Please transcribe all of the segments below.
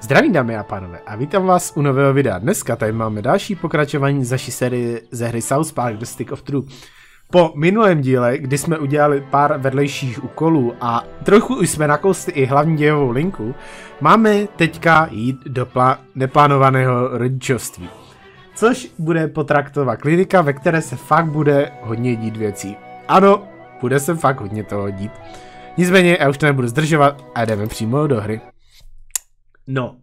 Zdravím dámy a pánové a vítám vás u nového videa. Dneska tady máme další pokračování z naší série ze hry South Park: The Stick of Truth. Po minulém díle, kdy jsme udělali pár vedlejších úkolů a trochu už jsme nakousli i hlavní dějovou linku, máme teďka jít do neplánovaného rodičovství. Což bude potraktová klinika, ve které se fakt bude hodně dít věcí. Ano, bude se fakt hodně toho dít. Nicméně já už to nebudu zdržovat a jdeme přímo do hry. No,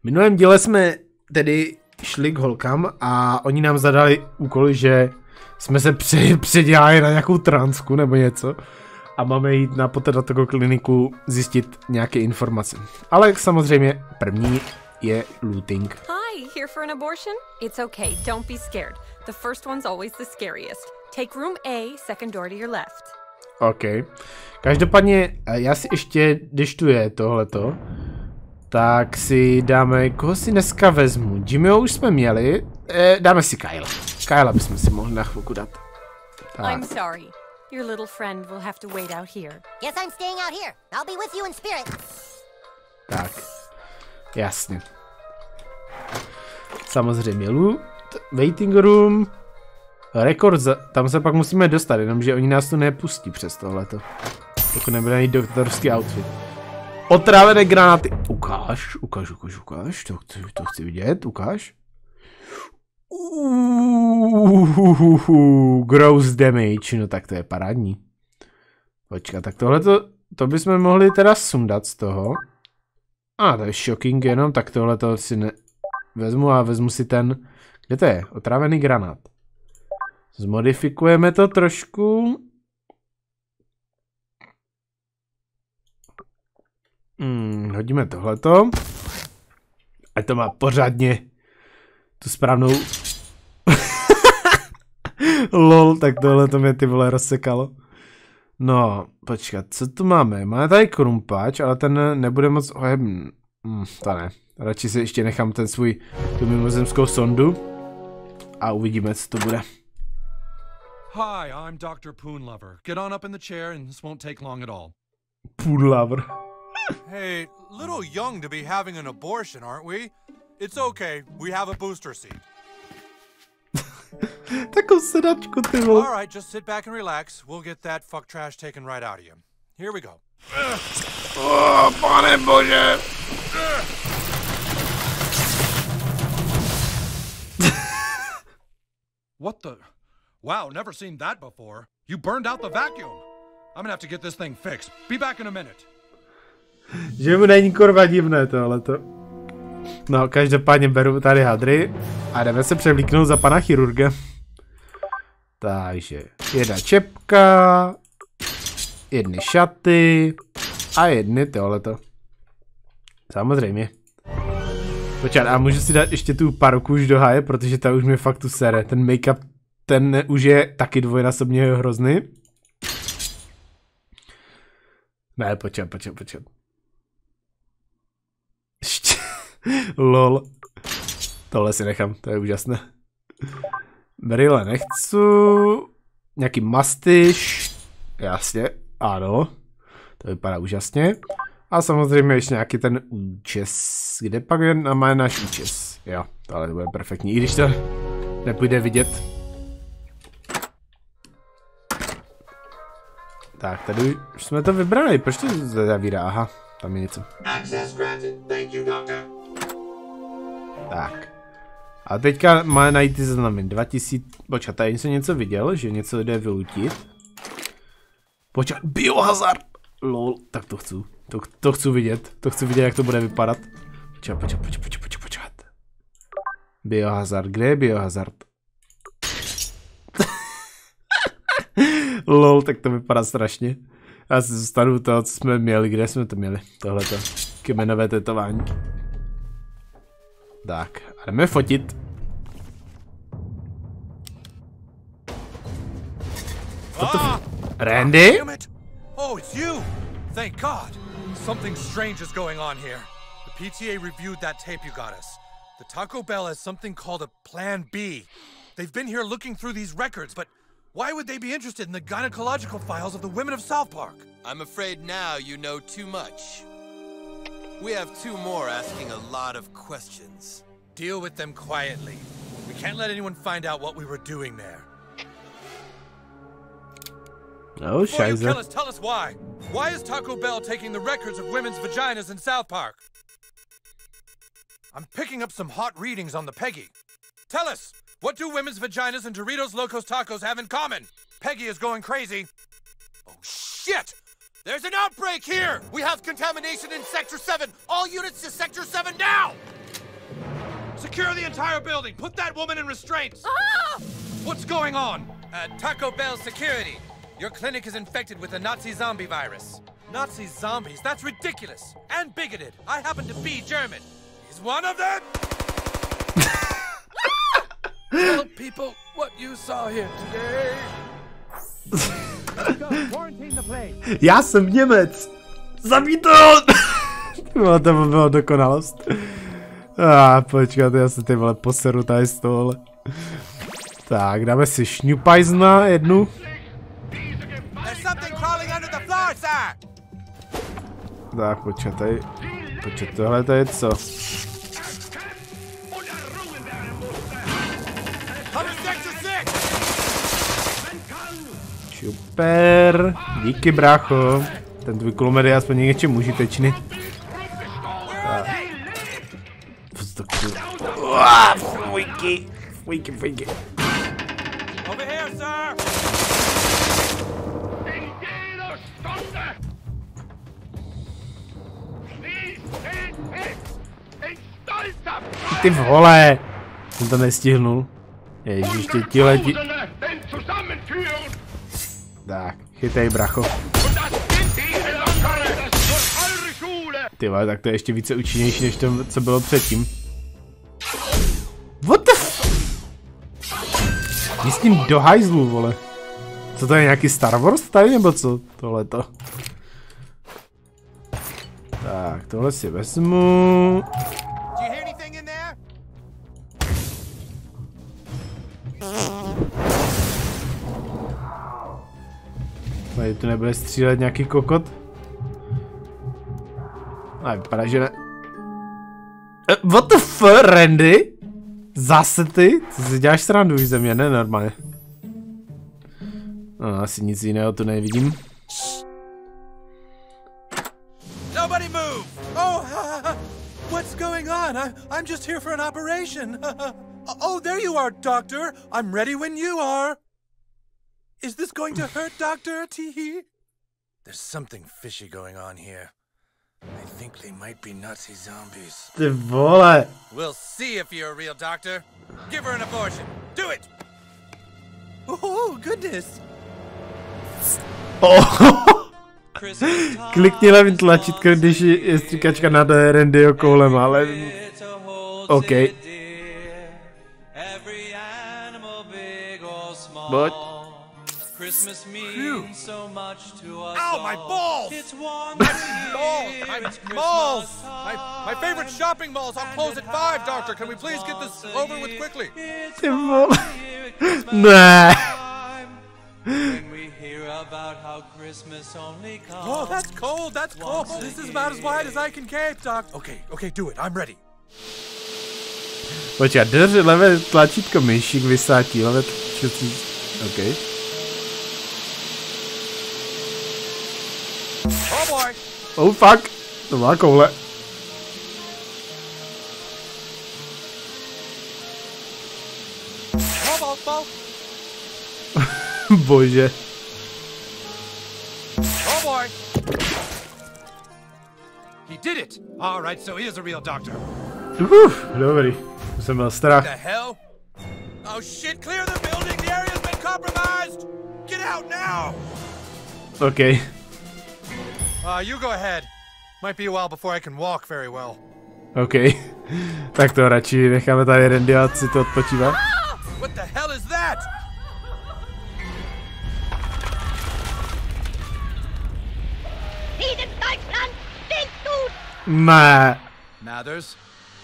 v minulém díle jsme tedy šli k holkám a oni nám zadali úkol, že jsme se předělali na nějakou transku nebo něco a máme jít na potratovou kliniku zjistit nějaké informace. Ale samozřejmě první je looting. Hi, here for an abortion? It's okay, don't be scared. The first one's always the scariest. Take room A, second door to your left. OK. Každopádně, já si ještě, když tu je tohleto, tak si dáme, koho si dneska vezmu? Jimmyho už jsme měli, dáme si Kyla. Kyla bychom si mohli na chvilku dát. Tak. Tak. Jasně. Samozřejmě waiting room. Rekord, tam se pak musíme dostat, jenomže oni nás tu nepustí přes tohleto. Pokud nebude mít doktorský outfit. Otrávené granáty. Ukáž. To chci vidět, ukáž. Gross damage, no tak to je parádní. Počkat, tak tohleto, to bychom mohli teda sundat z toho. To je shocking jenom, tak tohleto si vezmu a vezmu si ten, kde to je? Otrávený granát. Zmodifikujeme to trošku. Hodíme tohleto. Ať to má pořádně tu správnou... Lol, tak tohleto mě ty vole rozsekalo. No, počkat, co tu máme? Máme tady krumpáč, ale ten nebude moc ohebný. To ne. Radši si ještě nechám ten svůj, tu mimozemskou sondu. A uvidíme, co to bude. Hi, I'm Dr. Poonlover. Get on up in the chair and this won't take long at all. Poonlover. Hey, little young to be having an abortion, aren't we? It's okay, we have a booster seat. Takovou sedačku, ty vole. All right, just sit back and relax. We'll get that fuck trash taken right out of you. Here we go. Oh, pane bože. What the? Wow, never seen that before. You burned out the vacuum. I'm gonna have to get this thing fixed. Be back in a minute. Že mu není kurva divné tohleto. No, každopádně beru tady hadry a jdeme se převlíknout za pana chirurga. Takže jedna čepka, jedny šaty a jedny tohleto. Samozřejmě. Počkat, a můžu si dát ještě tu paruku už do háje, protože ta už mě fakt tu sere. Ten make-up, ten už je taky dvojnásobně hrozný. Ne, počkat. Lol. Tohle si nechám, to je úžasné. Brýle nechci. Nějaký mastiš. Jasně, ano. To vypadá úžasně. A samozřejmě ještě nějaký ten účes. Kde pak je na náš účes? Jo, tohle bude perfektní, i když to nepůjde vidět. Tak, tady už jsme to vybrali. Proč to zavírá? Aha, tam je něco. Tak. A teďka má najít ty znamy. 2000... Počkat, tady jsem něco viděl, že něco jde vylutit. Počkat, biohazard! Lol, tak to chci. To chci vidět. To chci vidět, jak to bude vypadat. Počkat. Biohazard, kde je biohazard? Lol, tak to vypadá strašně. Já se zůstanu u toho, co jsme měli. Kde jsme to měli? Tohleto. Kmenové tetování. Tak, a jdeme fotit. Randy? Oh, it's you. Thank God. Something strange is going on here. The PTA reviewed that tape you got us. The Taco Bell has something called a Plan B. They've been here looking through these records, but why would they be interested in the gynecological files of the women of South Park? I'm afraid now you know too much. We have two more asking a lot of questions. Deal with them quietly. We can't let anyone find out what we were doing there. Oh, Scheiße. Before you kill us, tell us why. Why is Taco Bell taking the records of women's vaginas in South Park? I'm picking up some hot readings on the Peggy. Tell us, what do women's vaginas and Doritos Locos Tacos have in common? Peggy is going crazy. Oh, shit! There's an outbreak here! We have contamination in Sector 7! All units to Sector 7 now! Secure the entire building! Put that woman in restraints! Ah! What's going on? Taco Bell security. Your clinic is infected with the Nazi zombie virus. Nazi zombies? That's ridiculous! And bigoted! I happen to be German! He's one of them! Tell people what you saw here today. Let's go. Quarantine the place. Já jsem Němec. Zabij to! No, to by bylo dokonalost. Počkat, já se ty vole poseru tady z tohohle. Tak, dáme si šňupajzna jednu. Tak, počkej. Počkej, tohle to je co? Super, díky brácho. Ten tvůj kulomet je aspoň něčím užitečný. Fujky, fujky, fujky. Ty vole, jsem to nestihnul. Ježíš, tě ti letí. Tak, chytej, bracho. Ty vole, tak to je ještě více účinnější než to, co bylo předtím. What the f... Jdi s tím do hajzlu, vole. Co to je, nějaký Star Wars tady, nebo co? Tohleto. Tak, tohle si vezmu. Tady tu nebude střílet nějaký kokot? Ale vypadá, že ne. What the f, Randy? Zase ty? Ty si děláš srandu už ze mě, ne normálně. No, asi nic jiného tu nevidím. Nobody move! Oh, what's going on? I'm just here for an operation. Oh, there you are, doctor. I'm ready when you are. Is this going to hurt, Doctor? Teehee? There's something fishy going on here. I think they might be Nazi zombies. Ty vole. We'll see if you're a real doctor. Give her an abortion. Do it! Oh, goodness! Oh. Klikni levým tlačítko, když je stříkačka nad Randyho koulem, ale... OK. But... Christmas means so much to us. Ow, my balls! It's warm. Malls! My favorite shopping malls. I'll close at 5, Doctor. Can we please get this over with quickly? When we hear about how Christmas only comes. Oh, that's cold. That's cold. This is about as wide as I can cape, Doctor. Okay, do it. I'm ready. Počkej, drži levé tlačítko myšík vysátí, levé tlačítko. Okay. Oh fuck, to má koule. Bože. Oh boy. He did it. All right, so he is a real doctor. Dobrý. Jsem měl strach. What the hell? Oh shit, clear the building. The area's been compromised. Get out now. Okay. You go ahead. Might be a while before I can walk very well. Okay. Tak to radši necháme tady Randy, ať si to odpočívá. What the hell is that? Nah. Mathers,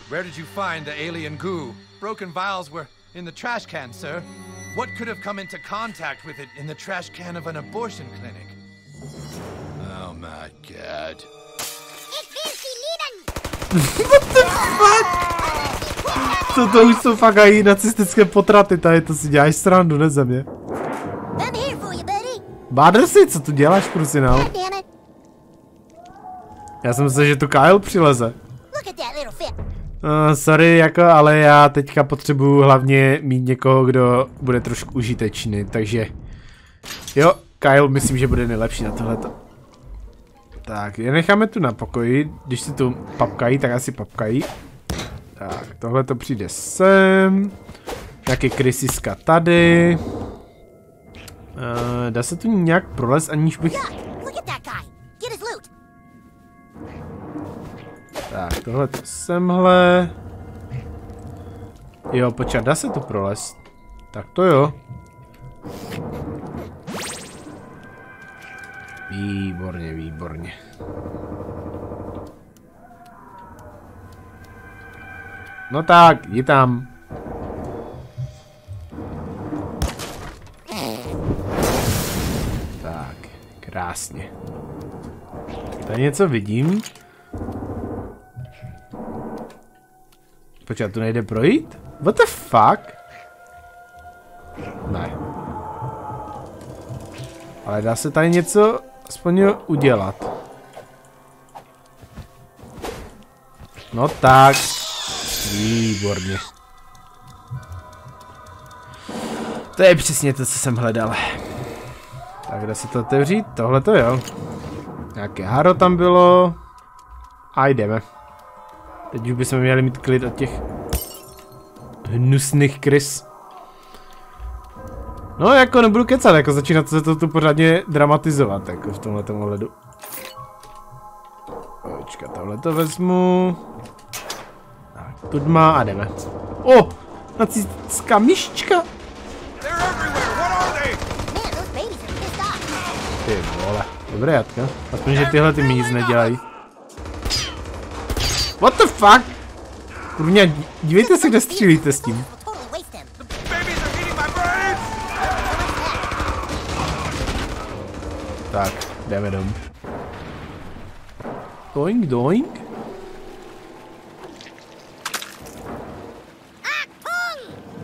where did you find the alien goo? Broken vials were in the trash can, sir. What could have come into contact with it in the trash can of an abortion clinic? Oh my god. What the fuck? To už jsou fakt aj nacistické potraty tady, to si děláš srandu, ne ze mě. Bádr si, co tu děláš, krusinál? Já jsem myslel, že tu Kyle přileze. Sorry, jako, ale já teďka potřebuju hlavně mít někoho, kdo bude trošku užitečný, takže... Jo, Kyle myslím, že bude nejlepší na tohleto. Tak, je necháme tu na pokoji, když si tu papkají, tak asi papkají. Tak, tohle to přijde sem. Taky krysiska tady. Dá se tu nějak prolez, aniž bych... Tak, tohle to semhle. Jo, počkat, dá se tu prolez. Tak to jo. Výborně, výborně. No tak, jdi tam. Tak, krásně. Tady něco vidím. Počkat, tu nejde projít? What the fuck? Ne. Ale dá se tady něco aspoň udělat. No tak. Výborně. To je přesně to, co jsem hledal. Tak dá se to otevřít? Tohle to jo. Nějaké haro tam bylo. A jdeme. Teď už bychom měli mít klid od těch hnusných krys. No jako nebudu kecat, jako začíná se to tu pořádně dramatizovat, jako v tomhletom ohledu. Počka, tohle to vezmu. Tudma a jdeme. O! Nacistická myščka! Ty vole. Dobré jatka. Aspoň, že tyhle ty mi nic nedělají. What the fuck? Kurňa, dívejte se, kde střílíte s tím. Tak, jdeme domů. Doink, doink.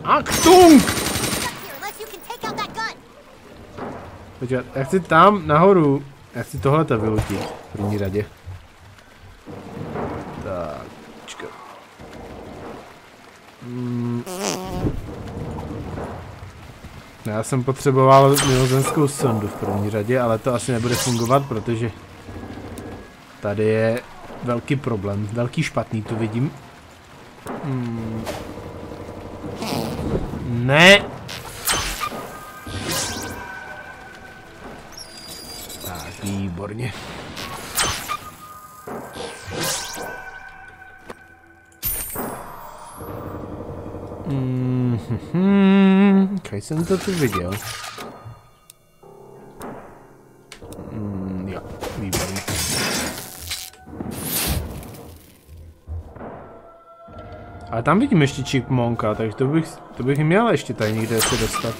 Achtung! Počkat, já chci tam nahoru. Já chci tohleto vylutit v první radě. Tak, počkat. Já jsem potřeboval mimozemskou sondu v první řadě, ale to asi nebude fungovat, protože tady je velký problém. Velký špatný tu vidím. Ne. Tak, výborně. Když jsem to tu viděl? Jo, výborně. A tam vidím ještě chipmonka, takže to bych měl ještě tady někde se dostat.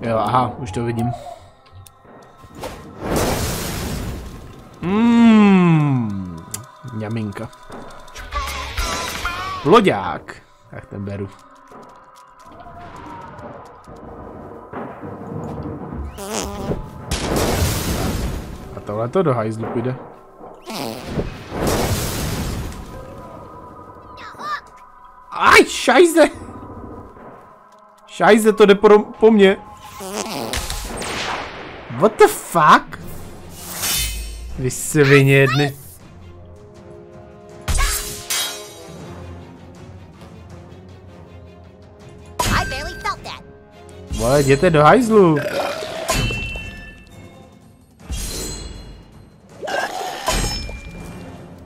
Jo, aha, už to vidím. Ňaminka. Loďák. Tak ten beru. A tohle to do hajzlu půjde. Aj, šajze! Šajze, to jde po mně. What the fuck? Vy svině jedny. Vole, jděte do hajzlu.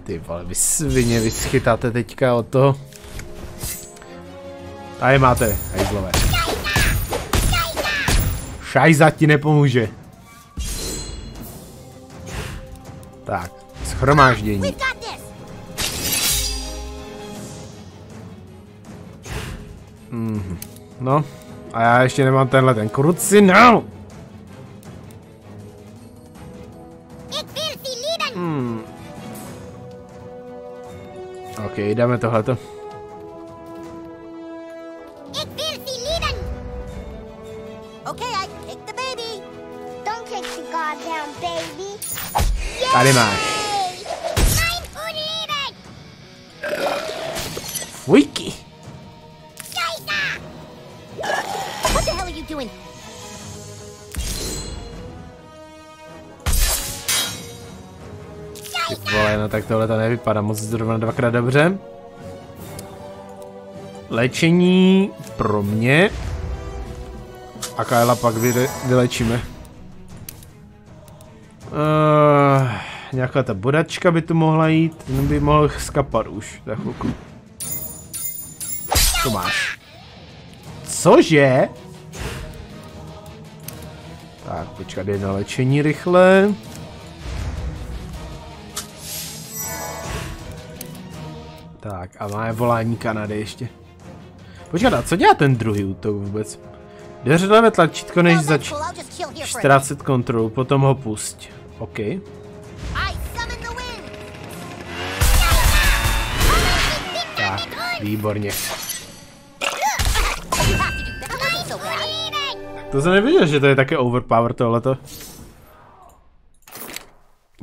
Ty vole, vy svině, vy schytáte teďka o to. Tady máte, hajzlové. Šajza ti nepomůže. Tak, shromáždění. No, a já ještě nemám tenhle ten krucinál. OK, dáme tohleto. Tady máš. Wiki. What the hell are you doing? Vole, no tak tohle to nevypadá moc zrovna dvakrát dobře. Léčení pro mě. A Kyla pak vylečíme. Nějaká ta bodačka by tu mohla jít, ten by mohl skapat už za chvilku. To máš. Cože? Tak, počkat, jedno léčení rychle. Tak, a máme volání Kanady ještě. Počkat, a co dělá ten druhý útok vůbec? Držíme tlačítko, než ztrácet kontrolu, potom ho pusť. OK. Tak, výborně. To jsem nevěděl, že to je také overpower tohleto.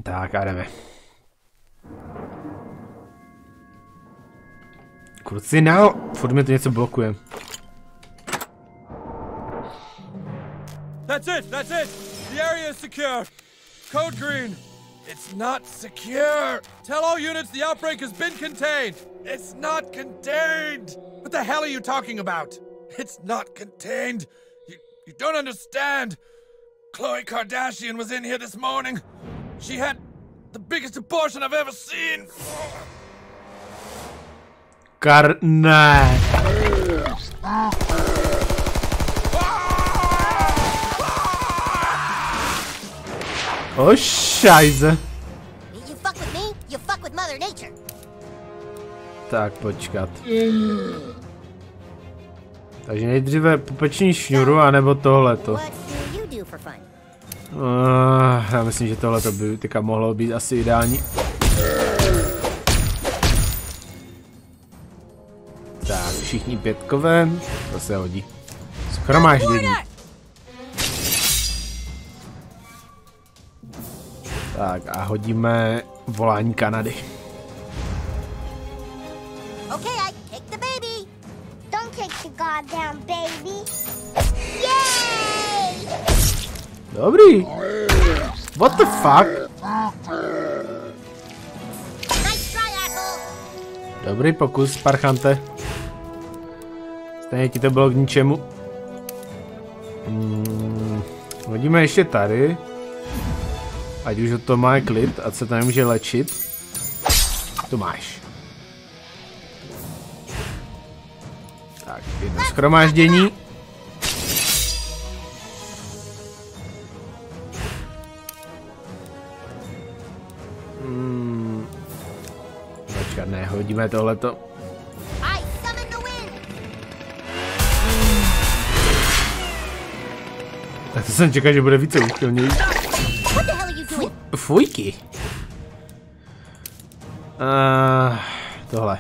Tak a jdeme. Kurci, no, furt mi to něco blokuje. That's it, that's it. The area is secure. Code green. It's not secure. Tell all units the outbreak has been contained. It's not contained. What the hell are you talking about? It's not contained. You don't understand. Khloé Kardashian was in here this morning. She had the biggest abortion I've ever seen. Oh, scheiße. You fuck with me, you fuck with Mother Nature. Tak, počkat. Takže nejdříve pupeční šňuru, anebo tohleto. Já myslím, že tohleto by teďka mohlo být asi ideální. Tak, všichni pětkové, to se hodí. Schromáždění. Tak a hodíme volání Kanady. Dobrý. What the fuck? Dobrý pokus, parchante. Stejně ti to bylo k ničemu. Hodíme ještě tady. Ať už to má klid, a se tam může léčit. To máš. Tak, jedno shromáždění. Počkat, ne, hodíme tohleto. Tak to jsem čekal, že bude více úchylnější. Fujky. Tohle.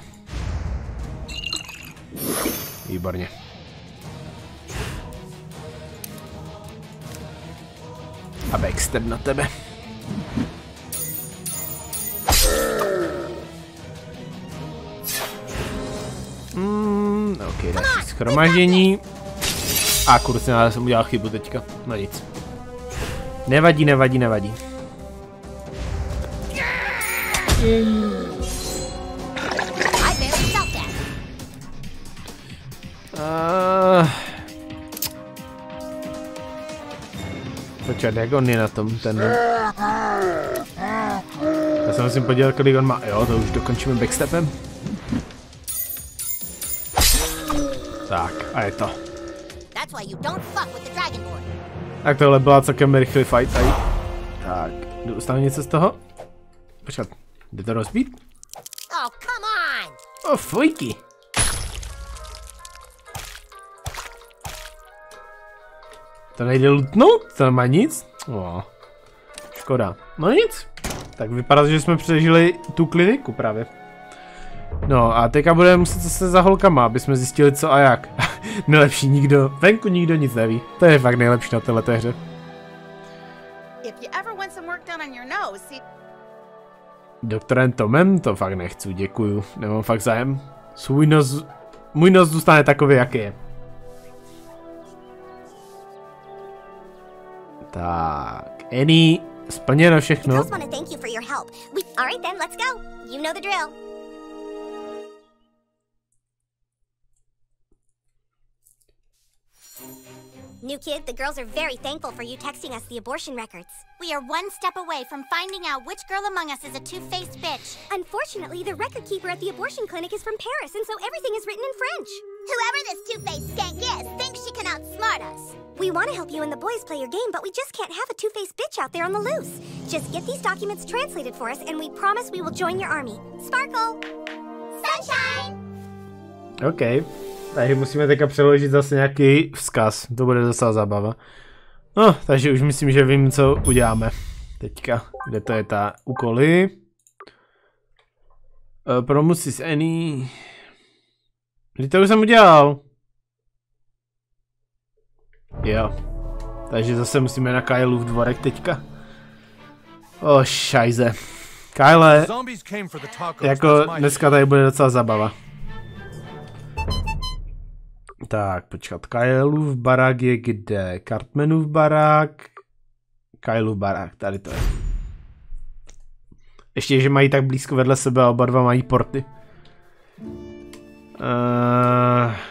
Výborně. A backstep na tebe. OK, další shromaždění. A kurci, já jsem udělal chybu teďka. No nic. Nevadí, nevadí, nevadí. Počkat, jak on je na tom, ten... Já se musím podívat, kolik on má. Jo, to už dokončíme backstepem. Tak, a je to. Tak tohle byla celkem rychlý fight tady. Tak, dostanu něco z toho? Počkat, jde to rozbít? Oh, fujky. To nejde lutnout? To nemá nic? No, škoda. No nic. Tak vypadá, že jsme přežili tu kliniku právě. No a teďka budeme muset zase za holkama, aby jsme zjistili co a jak. Nejlepší nikdo, venku nikdo nic neví. To je fakt nejlepší na této hře. Doktorem Tomem to fakt nechci, děkuju. Nemám fakt zájem. Můj nos zůstane takový, jaký je. Tak, Annie, splněno všechno. New kid, the girls are very thankful for you texting us the abortion records. We are one step away from finding out which girl among us is a two-faced bitch. Unfortunately, the record keeper at the abortion clinic is from Paris, and so everything is written in French. Whoever this two-faced skank is thinks she can outsmart us. We want to help you and the boys play your game, but we just can't have a two-faced bitch out there on the loose. Just get these documents translated for us, and we promise we will join your army. Sparkle! Sunshine! Okay. Takže musíme teďka přeložit zase nějaký vzkaz, to bude zase zábava. No, takže už myslím, že vím, co uděláme teďka. Kde to je ta úkoly? Promusí s Annie. Vždyť to už jsem udělal. Jo. Takže zase musíme na Kylův dvorek teďka. O, šajze. Kyle, jako dneska tady bude docela zábava. Tak, počkat, Kylův barák je kde? Cartmanův barák. Kylův barák, tady to je. Ještě, že mají tak blízko vedle sebe a oba dva mají porty.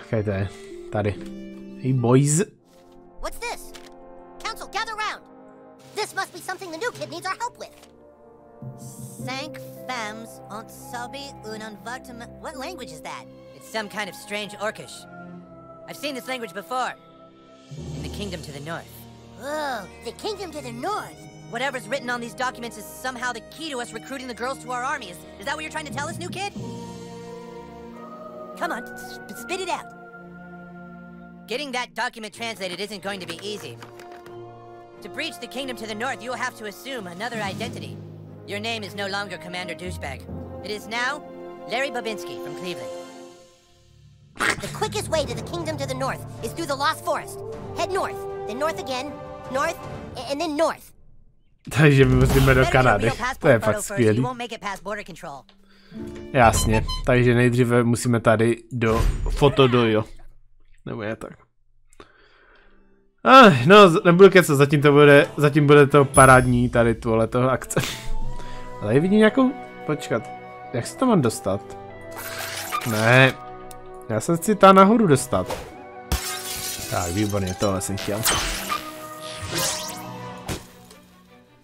Kde to je? Tady. Hey boys. What's this? Council, gather round. This must be something the new kid needs our help with. Cinq femmes ont sauvé un environnement. What language is that? It's some kind of strange Orcish. I've seen this language before. In the Kingdom to the North. Oh, the Kingdom to the North? Whatever's written on these documents is somehow the key to us recruiting the girls to our army. Is that what you're trying to tell us, new kid? Come on, spit it out. Getting that document translated isn't going to be easy. To breach the Kingdom to the North, you'll have to assume another identity. Your name is no longer Commander Douchebag. It is now Larry Babinski from Cleveland. The quickest way to the Kingdom to the North is through the Lost Forest. Head north, then north again, north, and then north. Takže my musíme do Kanady. To je fakt skvělý. Jasně, takže nejdříve musíme tady do Fotodojo. Nebo je tak. No, nebudu kecat, zatím bude to parádní tady tohleto akce. Ale já vidím nějakou... Počkat, jak se to mám dostat? Ne. Já se chci tam nahoru dostat. Tak, výborně, tohle jsem chtěl.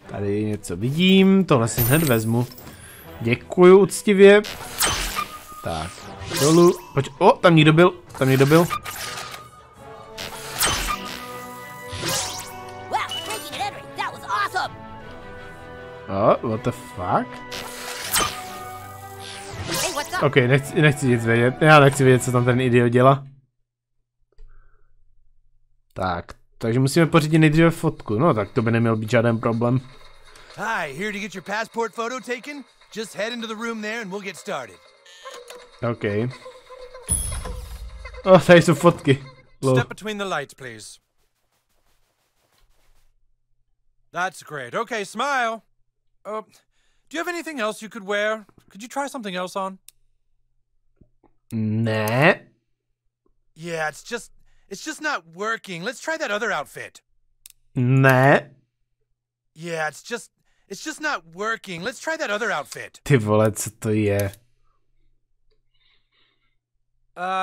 Tady něco vidím, tohle si hned vezmu. Děkuju uctivě. Tak, dolů. O, tam někdo byl, tam někdo byl. O, what the fuck? OK, nechci nic vědět. Já nechci vědět, co tam ten idiot dělá. Tak, takže musíme pořídit nejdříve fotku. No, tak to by neměl být žádný problém. OK. Oh, tady jsou fotky. Step between the lights, please. That's great. OK, smile. Do you have anything else you could wear? Could you try something else on? Nah. Yeah, it's just not working. Let's try that other outfit. Nah. Yeah, it's just not working. Let's try that other outfit. Ty vole, co to je?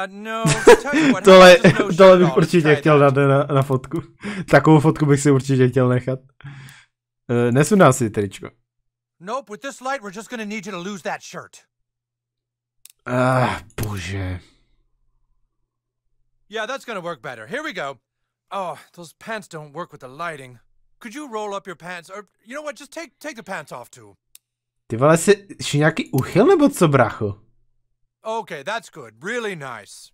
No. Tohle bych určitě chtěl dát na fotku. Takovou fotku bych si určitě chtěl nechat. Nesundám si tričko. Nope, with this light we're just gonna need you to lose that shirt. Ah, bože. Yeah, that's gonna work better. Here we go. Oh, those pants don't work with the lighting. Could you roll up your pants? Or, you know what, just take the pants off too. Ty vole, jsi nějaký uchyl nebo co, bracho? Okay, that's good. Really nice.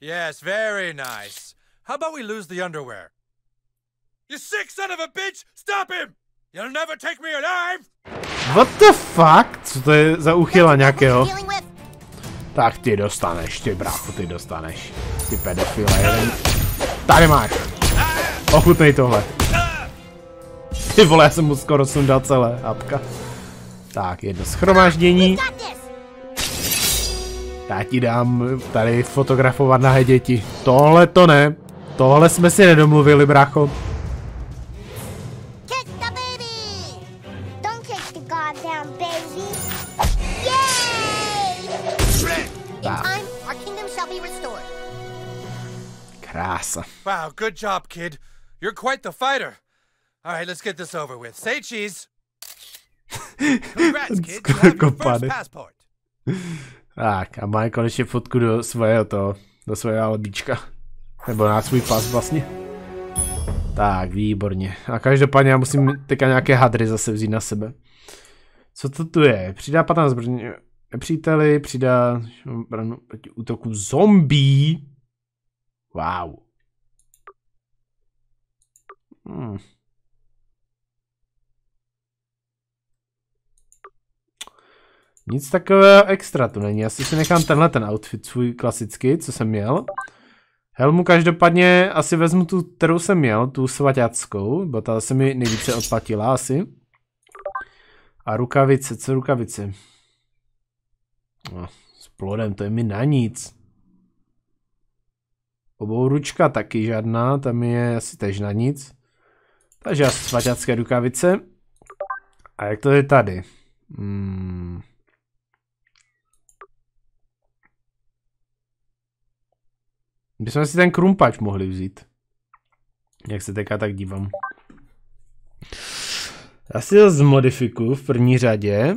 Yes, very nice. How about we lose the underwear? You sick son of a bitch! Stop him! You'll never take me alive! What the fuck? Co to je za uchyla nějakého? Tak ty dostaneš, ty brácho, ty dostaneš. Ty pedofile jeden. Tady máš. Ochutnej tohle. Ty vole, já jsem mu skoro sundal celé, apka. Tak, jedno shromáždění. Já ti dám tady fotografovat nahé děti. Tohle to ne. Tohle jsme si nedomluvili, brácho. Krása. Wow, good job, kid. You're quite the fighter. All right, let's get this over with. Say cheese. Congrats, kid. You have your first passport. Tak, a má konečně fotku do svého toho, do svého albíčka. Nebo na svůj pas vlastně. Tak, výborně. A každopádně já musím teďka nějaké hadry zase vzít na sebe. Co to tu je? Přidá 15 zbraní nepříteli, přidá obranu proti útoku zombí. Wow. Nic takového extra to není. Já si nechám tenhle ten outfit svůj klasický, co jsem měl. Helmu každopádně asi vezmu tu, kterou jsem měl, tu svaťáckou, bo ta se mi nejvíce odplatila asi. A rukavice, co rukavice? No, s plodem, to je mi na nic. Obouručka taky žádná, tam je asi tež na nic. Takže asi svaťácké rukavice. A jak to je tady? Bychom si ten krumpač mohli vzít. Jak se teďka tak dívám. Já si to zmodifikuju v první řadě.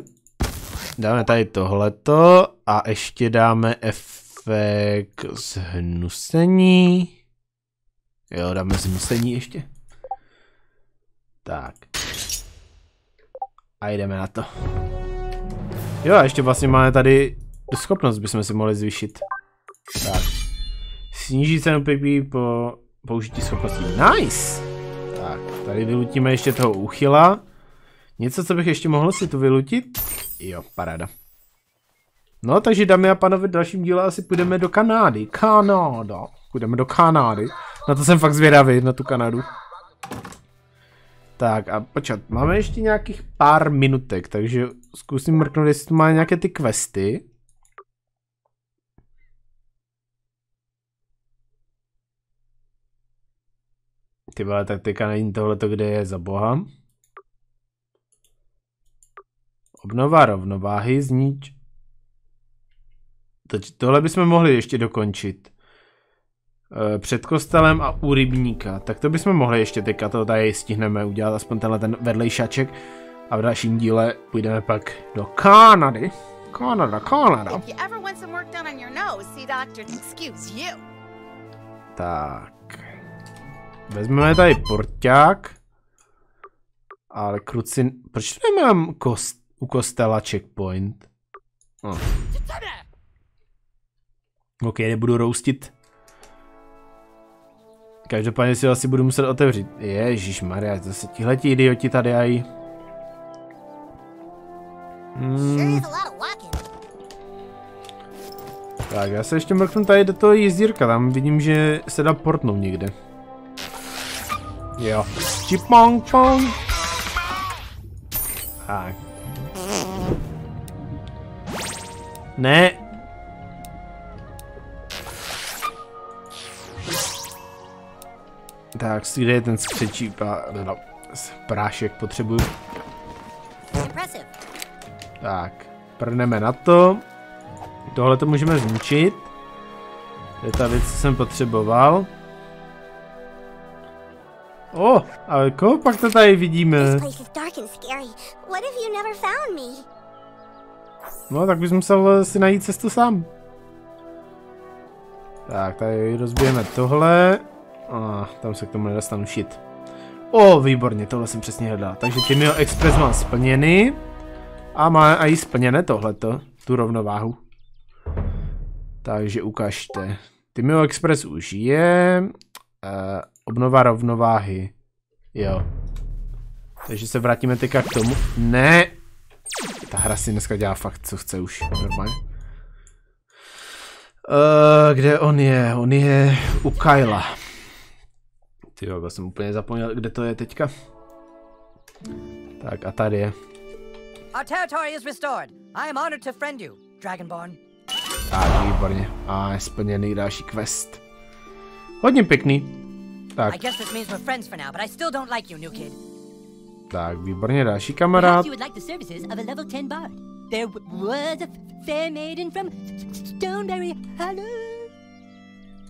Dáme tady tohleto a ještě dáme efekt zhnusení. Jo, dáme zhnusení ještě. Tak. A jdeme na to. Jo, a ještě vlastně máme tady schopnost, bychom si mohli zvýšit. Tak. Sníží cenu PP po použití schopností. Nice! Tak, tady vylutíme ještě toho úchyla. Něco, co bych ještě mohl si tu vylutit? Jo, paráda. No, takže dámy a pánové, v dalším díle asi půjdeme do Kanády. Kanáda. Půjdeme do Kanády. Na to jsem fakt zvědavý, na tu Kanadu. Tak a počkat, máme ještě nějakých pár minutek, takže zkusím mrknout, jestli tu má nějaké ty questy. Ty vole, tak teďka není tohleto, kde je za boha. Obnova rovnováhy, znič. Tohle bychom mohli ještě dokončit. Před kostelem a u rybníka. Tak to bychom mohli ještě teďka, to tady stihneme udělat, aspoň tenhle ten vedlejšaček. A v dalším díle půjdeme pak do Kanady. Kanada. Tak. Vezmeme tady porťák. Ale kruci... Proč nemám u kostela checkpoint? Oh. Ok, nebudu roustit. Každopádně si ho asi budu muset otevřít. Ježišmarja, zase tihleti idioti tady aj. Tak, já se ještě mrknu tady do toho jízdírka, tam vidím, že se dá portnout někde. Jo. Čipong pong. Tak. Ne. Tak, kde je ten skřečí prášek, potřebuju. Tak, prneme na to. Tohle to můžeme zničit. Je ta věc, co jsem potřeboval. O, ale koho pak to tady vidíme? No, tak bys musel si najít cestu sám. Tak, tady rozbijeme tohle. A tam se k tomu nedostanu shit. O, výborně, tohle jsem přesně hledal. Takže Timio Express mám splněný. A má i splněné tohleto, tu rovnováhu. Takže ukažte. Timio Express už je. Obnova rovnováhy. Jo. Takže se vrátíme teďka k tomu. Ne! Ta hra si dneska dělá fakt, co chce už. Normálně. Kde on je? On je u Kyla. Tyjo, já jsem úplně zapomněl, kde to je teďka. Tak a tady je. Tak, výborně. A je splněný další quest. Hodně pěkný. Tak. Tak, výborně, další kamarád.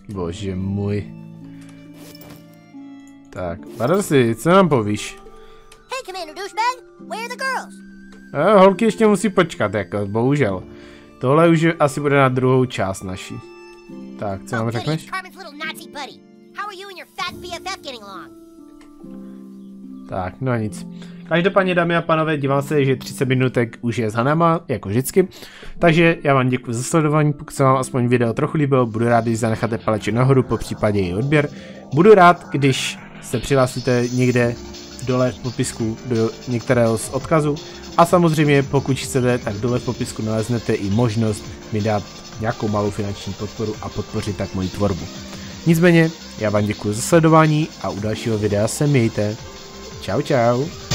Bože můj. Tak, Barsi, co nám povíš? Holky ještě musí počkat, jako, bohužel. Tohle už asi bude na druhou část naší. Tak, co nám řekneš? Tak, no nic. Každopádně, dámy a pánové, dívám se, že 30 minutek už je za náma, jako vždycky. Takže já vám děkuji za sledování, pokud se vám aspoň video trochu líbilo, budu rád, když zanecháte paleček nahoru, po případě i odběr. Budu rád, když se přihlásíte někde dole v popisku do některého z odkazů. A samozřejmě, pokud chcete, tak dole v popisku naleznete i možnost mi dát nějakou malou finanční podporu a podpořit tak moji tvorbu. Nicméně, já vám děkuji za sledování a u dalšího videa se mějte. Čau, čau.